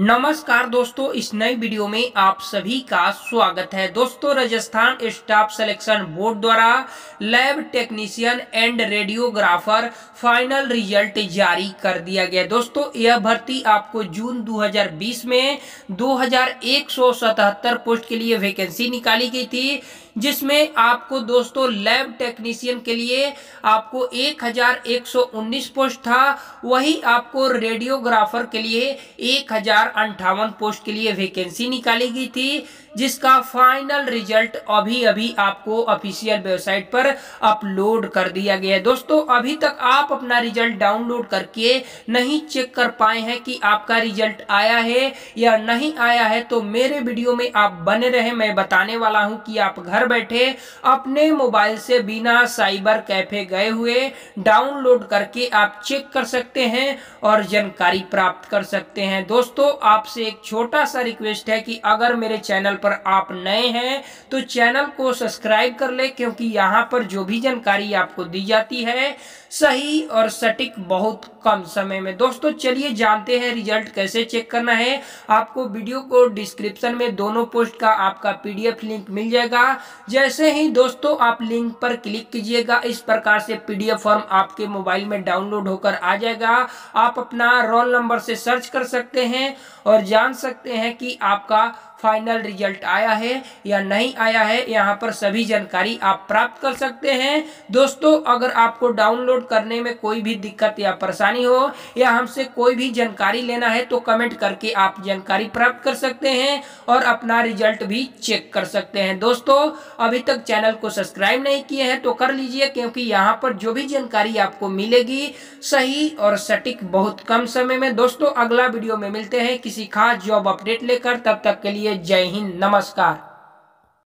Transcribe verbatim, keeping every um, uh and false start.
नमस्कार दोस्तों, इस नई वीडियो में आप सभी का स्वागत है। दोस्तों, राजस्थान स्टाफ सिलेक्शन बोर्ड द्वारा lab technician and radiographer final result जारी कर दिया गया। दोस्तों, यह भर्ती आपको जून दो हज़ार बीस में दो हज़ार एक सौ सतहत्तर पोस्ट के लिए वैकेंसी निकाली गई थी, जिसमें आपको दोस्तों लैब टेक्नीशियन के लिए आपको एक हज़ार एक सौ उन्नीस पोस्ट था, वही आपको रेडियोग्राफर के लिए एक हजार अंठावन पोस्ट के लिए वैकेंसी निकाली गई थी, जिसका फाइनल रिजल्ट अभी अभी आपको ऑफिशियल वेबसाइट पर अपलोड कर दिया गया है। दोस्तों, अभी तक आप अपना रिजल्ट डाउनलोड करके नहीं चेक कर पाए हैं कि आपका रिजल्ट आया है या नहीं आया है, तो मेरे वीडियो में आप बने रहे। मैं बताने वाला हूं कि आप घर बैठे अपने मोबाइल से बिना साइबर कैफे गए हुए डाउनलोड करके आप चेक कर सकते हैं और जानकारी प्राप्त कर सकते हैं। दोस्तों, आपसे एक छोटा सा रिक्वेस्ट है कि अगर मेरे चैनल पर आप नए हैं तो चैनल को सब्सक्राइब कर ले, क्योंकि यहां पर जो भी जानकारी आपको दी जाती है सही और सटीक बहुत कम समय में। दोस्तों, चलिए जानते हैं रिजल्ट कैसे चेक करना है। आपको वीडियो को डिस्क्रिप्शन में दोनों पोस्ट का आपका पीडीएफ लिंक मिल जाएगा। जैसे ही दोस्तों आप लिंक पर क्लिक कीजिएगा, इस प्रकार से पीडीएफ फॉर्म आपके मोबाइल में डाउनलोड होकर आ जाएगा। आप अपना रोल नंबर से सर्च कर सकते हैं और जान सकते हैं कि आपका फाइनल रिजल्ट आया है या नहीं आया है। यहाँ पर सभी जानकारी आप प्राप्त कर सकते हैं। दोस्तों, अगर आपको डाउनलोड करने में कोई भी दिक्कत या परेशानी हो या हमसे कोई भी जानकारी लेना है तो कमेंट करके आप जानकारी प्राप्त कर सकते हैं और अपना रिजल्ट भी चेक कर सकते हैं। दोस्तों, अभी तक चैनल को सब्सक्राइब नहीं किए हैं तो कर लीजिए, क्योंकि यहाँ पर जो भी जानकारी आपको मिलेगी सही और सटीक बहुत कम समय में। दोस्तों, अगला वीडियो में मिलते हैं किसी खास जॉब अपडेट लेकर। तब तक के लिए जय हिंद, नमस्कार।